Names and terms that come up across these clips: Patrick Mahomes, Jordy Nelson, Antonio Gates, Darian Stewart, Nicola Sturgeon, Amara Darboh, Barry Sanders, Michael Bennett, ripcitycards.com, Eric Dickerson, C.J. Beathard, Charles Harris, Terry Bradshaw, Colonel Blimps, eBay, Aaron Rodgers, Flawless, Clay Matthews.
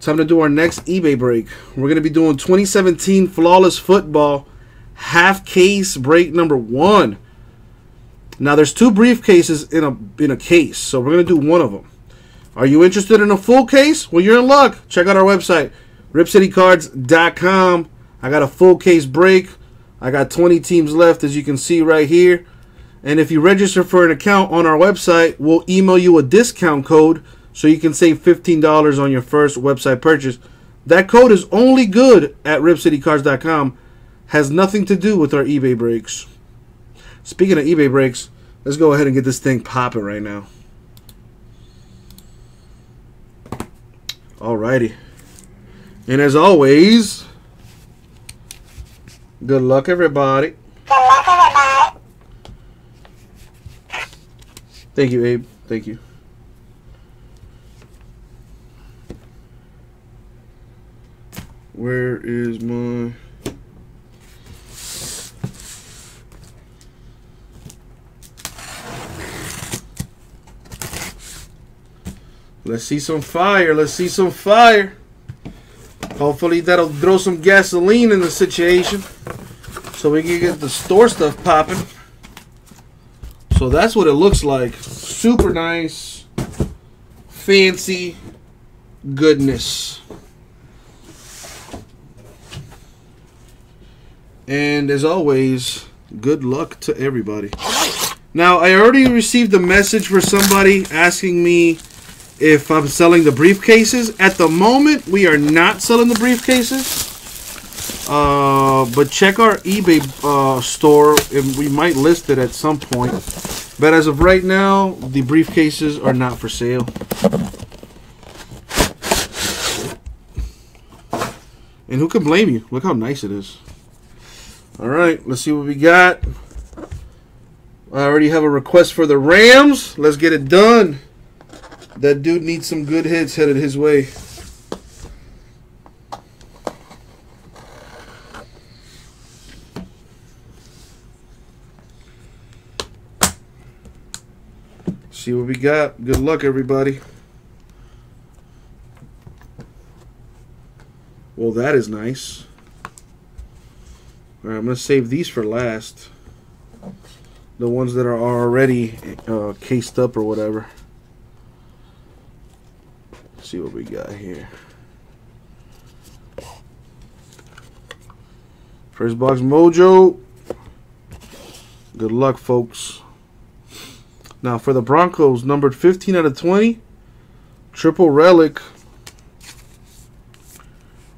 Time to do our next eBay break. We're going to be doing 2017 Flawless Football half case break number 1. Now, there's 2 briefcases in a case, so we're going to do one of them. Are you interested in a full case? Well, you're in luck. Check out our website, ripcitycards.com. I got a full case break. I got 20 teams left, as you can see right here. And if you register for an account on our website, we'll email you a discount code so you can save $15 on your first website purchase. That code is only good at ripcitycards.com. Has nothing to do with our eBay breaks. Speaking of eBay breaks, let's go ahead and get this thing popping right now. Alrighty. And as always, good luck, everybody. Thank you, Abe. Thank you. Where is my... Let's see some fire. Let's see some fire. Hopefully that'll throw some gasoline in the situation so we can get the store stuff popping. So that's what it looks like. Super nice, fancy goodness. And as always, good luck to everybody. Now, I already received a message for somebody asking me if I'm selling the briefcases. At the moment, we are not selling the briefcases. But check our eBay store, and we might list it at some point. But as of right now, the briefcases are not for sale. And who can blame you? Look how nice it is. All right, let's see what we got. I already have a request for the Rams. Let's get it done. That dude needs some good hits headed his way. See what we got. Good luck, everybody. Well, that is nice. All right, I'm going to save these for last. The ones that are already cased up or whatever. See what we got here. First box mojo. Good luck, folks. Now for the Broncos, numbered 15 out of 20. Triple relic.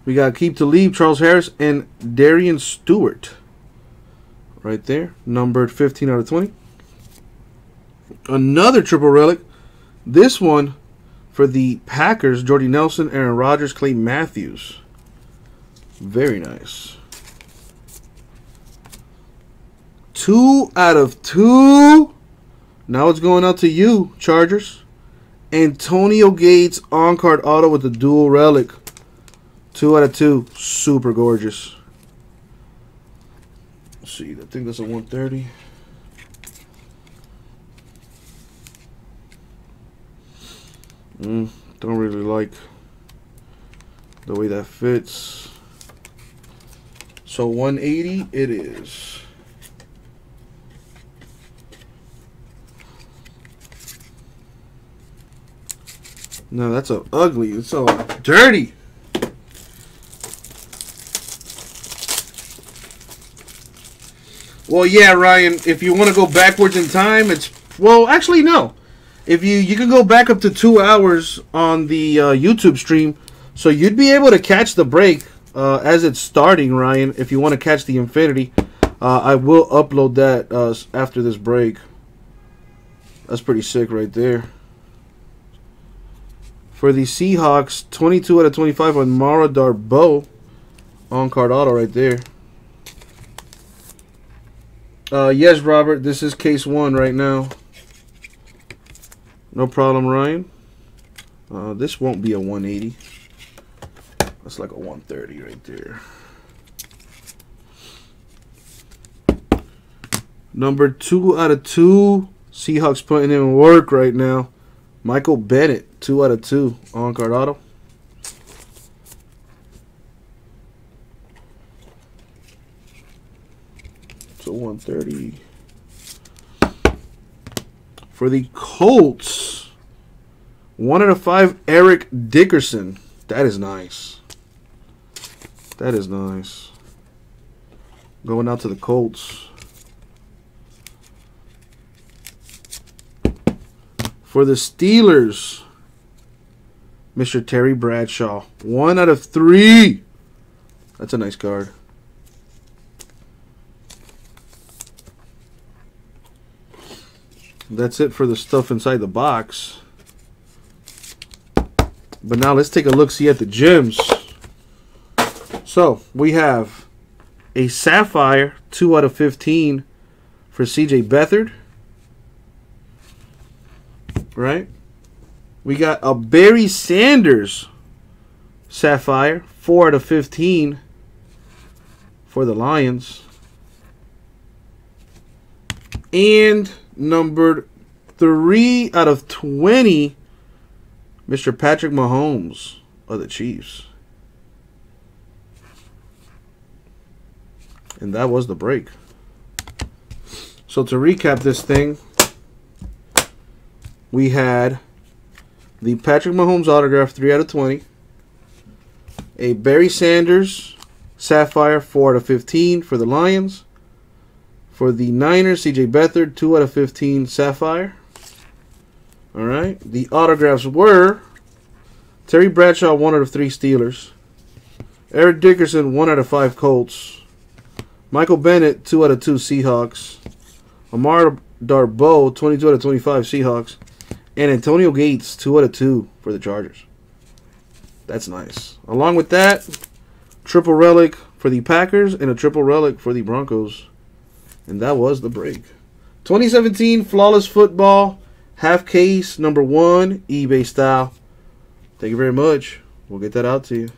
We got keep to leave, Charles Harris and Darian Stewart. Right there. Numbered 15 out of 20. Another triple relic. This one for the Packers, Jordy Nelson, Aaron Rodgers, Clay Matthews. Very nice. 2 out of 2. Now it's going out to you, Chargers. Antonio Gates on-card auto with the dual relic. 2 out of 2. Super gorgeous. Let's see, I think that's a 130. Don't really like the way that fits. So 180 it is. No, that's so ugly. It's so dirty. Well, yeah, Ryan, if you want to go backwards in time, it's... Well, actually, no. If you can go back up to 2 hours on the YouTube stream, so you'd be able to catch the break as it's starting, Ryan. If you want to catch the Infinity, I will upload that after this break. That's pretty sick right there. For the Seahawks, 22 out of 25 on Amara Darboh, on-card auto right there. Yes, Robert, this is case 1 right now. No problem, Ryan. This won't be a 180. That's like a 130 right there. Number 2 out of 2. Seahawks putting in work right now. Michael Bennett, 2 out of 2 on card auto. so 130. For the Colts, 1/5, Eric Dickerson. That is nice. That is nice. Going out to the Colts. For the Steelers, Mr. Terry Bradshaw. 1/3. That's a nice card. That's it for the stuff inside the box. But now let's take a look-see at the gems. So, we have a Sapphire, 2/15 for C.J. Beathard. Right? We got a Barry Sanders Sapphire, 4/15 for the Lions. And numbered 3/20, Mr. Patrick Mahomes of the Chiefs. And that was the break. So to recap this thing, we had the Patrick Mahomes autograph, 3/20. A Barry Sanders Sapphire, 4/15 for the Lions. For the Niners, C.J. Beathard, 2/15 Sapphire. All right. The autographs were Terry Bradshaw, 1/3 Steelers. Eric Dickerson, 1/5 Colts. Michael Bennett, 2/2 Seahawks. Amara Darboh, 22/25 Seahawks. And Antonio Gates, 2/2 for the Chargers. That's nice. Along with that, triple relic for the Packers and a triple relic for the Broncos. And that was the break. 2017 Flawless Football, half case, number 1, eBay style. Thank you very much. We'll get that out to you.